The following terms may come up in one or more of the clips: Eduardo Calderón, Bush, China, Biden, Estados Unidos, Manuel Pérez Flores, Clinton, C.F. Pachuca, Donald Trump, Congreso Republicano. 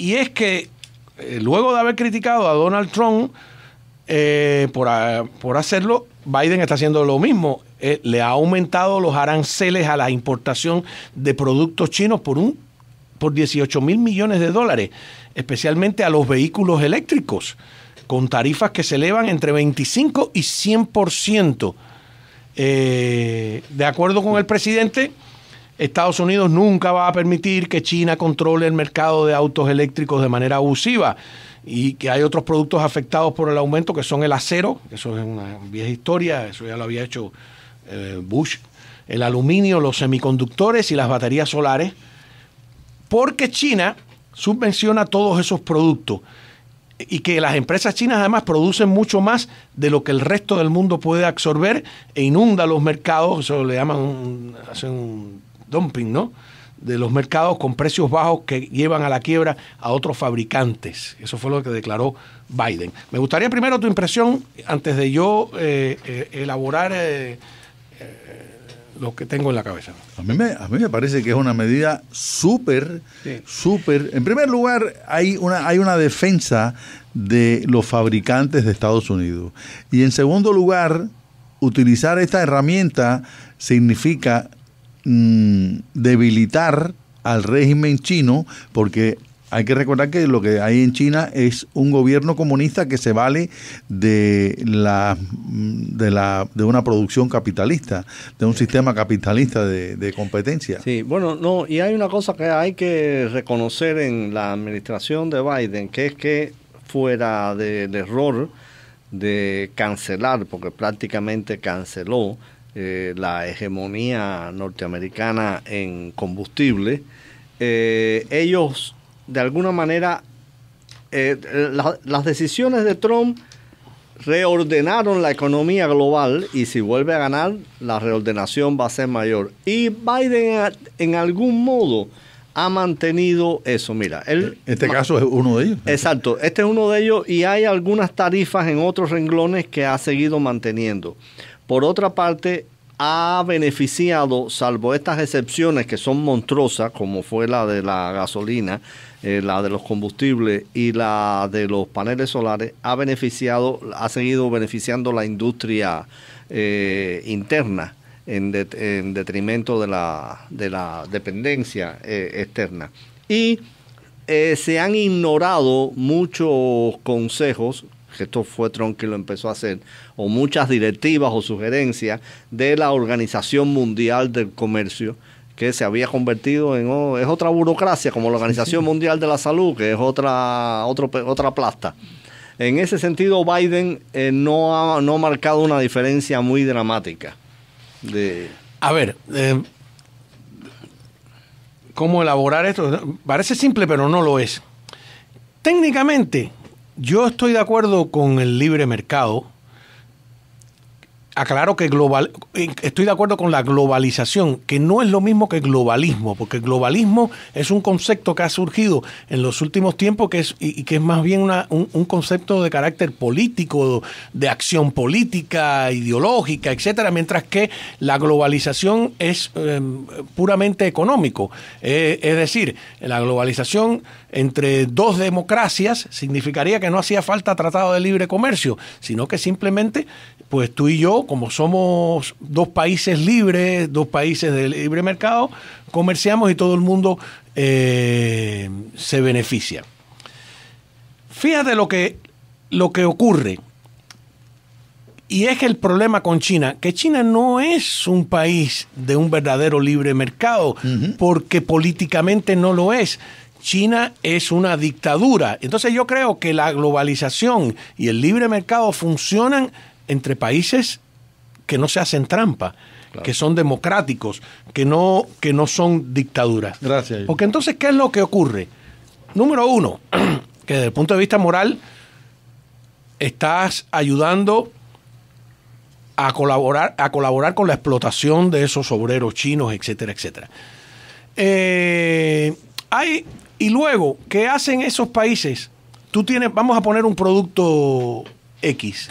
Y es que luego de haber criticado a Donald Trump por hacerlo, Biden está haciendo lo mismo. Le ha aumentado los aranceles a la importación de productos chinos por 18.000 millones de dólares, especialmente a los vehículos eléctricos, con tarifas que se elevan entre 25 y 100%. De acuerdo con el presidente, Estados Unidos nunca va a permitir que China controle el mercado de autos eléctricos de manera abusiva, y que hay otros productos afectados por el aumento, que son el acero, que eso es una vieja historia, eso ya lo había hecho Bush, el aluminio, los semiconductores y las baterías solares, porque China subvenciona todos esos productos, y que las empresas chinas además producen mucho más de lo que el resto del mundo puede absorber e inunda los mercados. Eso le llaman hacen un dumping, ¿no?, de los mercados, con precios bajos que llevan a la quiebra a otros fabricantes. Eso fue lo que declaró Biden. Me gustaría primero tu impresión, antes de yo elaborar lo que tengo en la cabeza. A mí me parece que es una medida súper, súper... En primer lugar, hay una defensa de los fabricantes de Estados Unidos. Y en segundo lugar, utilizar esta herramienta significa... debilitar al régimen chino, porque hay que recordar que lo que hay en China es un gobierno comunista que se vale de una producción capitalista, de un sistema capitalista de competencia. Sí, bueno, no, y hay una cosa que hay que reconocer en la administración de Biden, que es que fuera del error de cancelar, porque prácticamente canceló la hegemonía norteamericana en combustible, ellos de alguna manera las decisiones de Trump reordenaron la economía global, y si vuelve a ganar, la reordenación va a ser mayor, y Biden en algún modo ha mantenido eso. Mira, este caso es uno de ellos. Exacto, este es uno de ellos, y hay algunas tarifas en otros renglones que ha seguido manteniendo. Por otra parte, ha beneficiado, salvo estas excepciones que son monstruosas, como fue la de la gasolina, la de los combustibles y la de los paneles solares, ha seguido beneficiando la industria interna en detrimento de la dependencia externa. Y se han ignorado muchos consejos, que esto fue Trump quien lo empezó a hacer, o muchas directivas o sugerencias de la Organización Mundial del Comercio, que se había convertido en es otra burocracia, como la Organización Mundial de la Salud, que es otra plasta. En ese sentido, Biden no ha marcado una diferencia muy dramática. A ver, ¿cómo elaborar esto? Parece simple, pero no lo es. Técnicamente, yo estoy de acuerdo con el libre mercado. Aclaro que estoy de acuerdo con la globalización, que no es lo mismo que globalismo, porque el globalismo es un concepto que ha surgido en los últimos tiempos, que es más bien un concepto de carácter político, de acción política, ideológica, etcétera, mientras que la globalización es puramente económico. Es decir, la globalización entre dos democracias significaría que no hacía falta tratado de libre comercio, sino que simplemente, pues tú y yo, como somos dos países libres, dos países de libre mercado, comerciamos y todo el mundo se beneficia. Fíjate lo que ocurre. Y es que el problema con China, que China no es un país de un verdadero libre mercado, porque políticamente no lo es. China es una dictadura. Entonces yo creo que la globalización y el libre mercado funcionan entre países que no se hacen trampa, claro, que son democráticos, que no son dictaduras. Gracias. Porque entonces, ¿qué es lo que ocurre? Número uno, que desde el punto de vista moral, estás ayudando a colaborar con la explotación de esos obreros chinos, etcétera, etcétera. Y luego, ¿qué hacen esos países? Vamos a poner un producto X,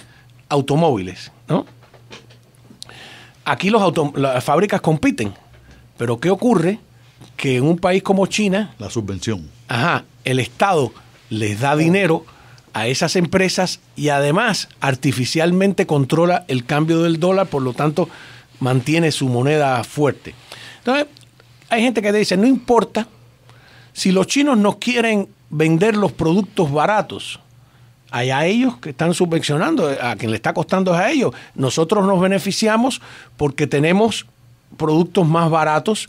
automóviles, ¿no? Aquí las fábricas compiten, pero ¿qué ocurre? que en un país como China... La subvención. Ajá, el Estado les da dinero a esas empresas y además artificialmente controla el cambio del dólar, por lo tanto mantiene su moneda fuerte. Entonces, hay gente que dice, no importa, si los chinos nos quieren vender los productos baratos, allá ellos que están subvencionando, a quien le está costando es a ellos. Nosotros nos beneficiamos porque tenemos productos más baratos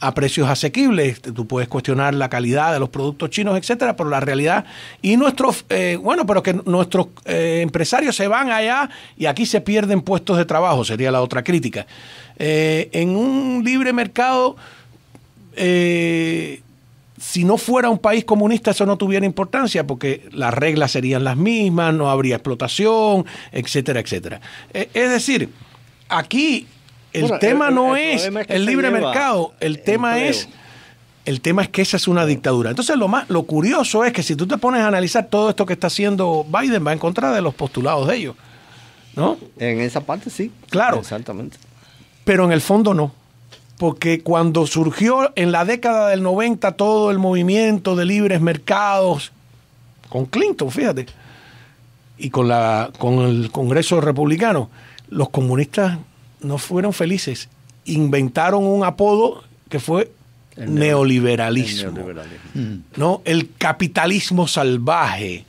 a precios asequibles. Tú puedes cuestionar la calidad de los productos chinos, etcétera, pero la realidad. Y nuestros, nuestros empresarios se van allá y aquí se pierden puestos de trabajo, sería la otra crítica. En un libre mercado, si no fuera un país comunista, eso no tuviera importancia, porque las reglas serían las mismas, no habría explotación, etcétera, etcétera. Es decir, aquí el tema no es el libre mercado, el tema es que esa es una dictadura. Entonces, lo curioso es que si tú te pones a analizar todo esto que está haciendo Biden, va en contra de los postulados de ellos, ¿no? En esa parte sí. Claro. Exactamente. Pero en el fondo no. Porque cuando surgió en la década del 90 todo el movimiento de libres mercados, con Clinton, fíjate, y con el Congreso Republicano, los comunistas no fueron felices. Inventaron un apodo que fue el neoliberalismo. ¿No? El capitalismo salvaje,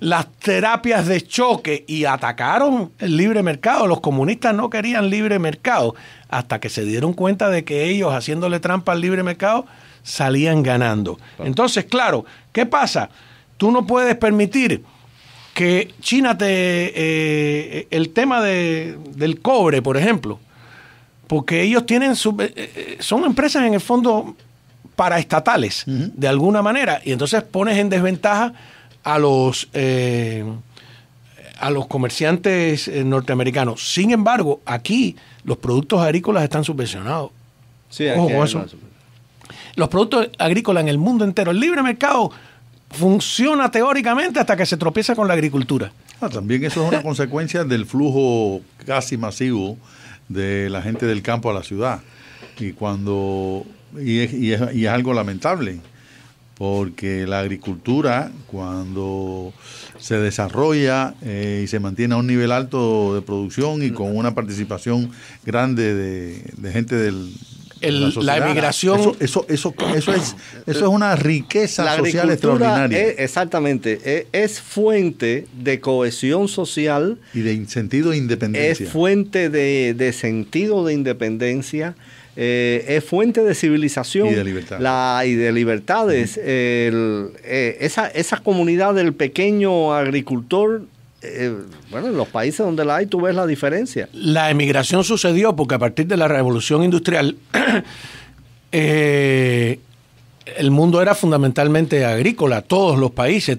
las terapias de choque, y atacaron el libre mercado. Los comunistas no querían libre mercado hasta que se dieron cuenta de que ellos, haciéndole trampa al libre mercado, salían ganando. Entonces, claro, ¿qué pasa? Tú no puedes permitir que China el tema del cobre, por ejemplo, porque ellos tienen son empresas en el fondo paraestatales, de alguna manera, y entonces pones en desventaja a los comerciantes norteamericanos. Sin embargo, aquí los productos agrícolas están subvencionados. Sí, ojo con eso. Los productos agrícolas en el mundo entero. El libre mercado funciona teóricamente hasta que se tropieza con la agricultura. También eso es una consecuencia del flujo casi masivo de la gente del campo a la ciudad. Y es algo lamentable, porque la agricultura, cuando se desarrolla y se mantiene a un nivel alto de producción y con una participación grande de gente de la sociedad, la emigración, eso es una riqueza social extraordinaria. Exactamente, es fuente de cohesión social y de sentido de independencia. Es fuente de sentido de independencia. Es fuente de civilización y de libertades. Esa comunidad del pequeño agricultor, en los países donde la hay tú ves la diferencia. La emigración sucedió porque a partir de la revolución industrial el mundo era fundamentalmente agrícola. Todos los países,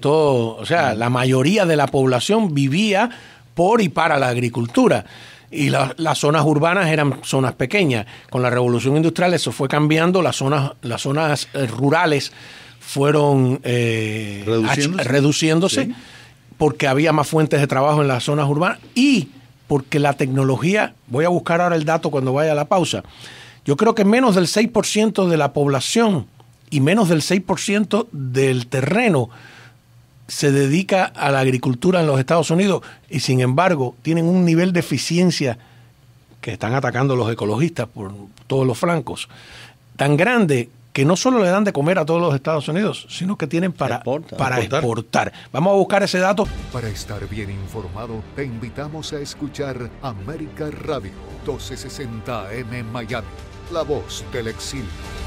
la mayoría de la población vivía por y para la agricultura. Y las zonas urbanas eran zonas pequeñas. Con la revolución industrial eso fue cambiando, las zonas rurales fueron reduciéndose, sí, porque había más fuentes de trabajo en las zonas urbanas y porque la tecnología, voy a buscar ahora el dato cuando vaya a la pausa, yo creo que menos del 6% de la población y menos del 6% del terreno se dedica a la agricultura en los Estados Unidos, y sin embargo tienen un nivel de eficiencia que están atacando los ecologistas por todos los flancos, tan grande que no solo le dan de comer a todos los Estados Unidos, sino que tienen para exportar. Vamos a buscar ese dato. Para estar bien informado, te invitamos a escuchar América Radio 1260 AM Miami, la voz del exilio.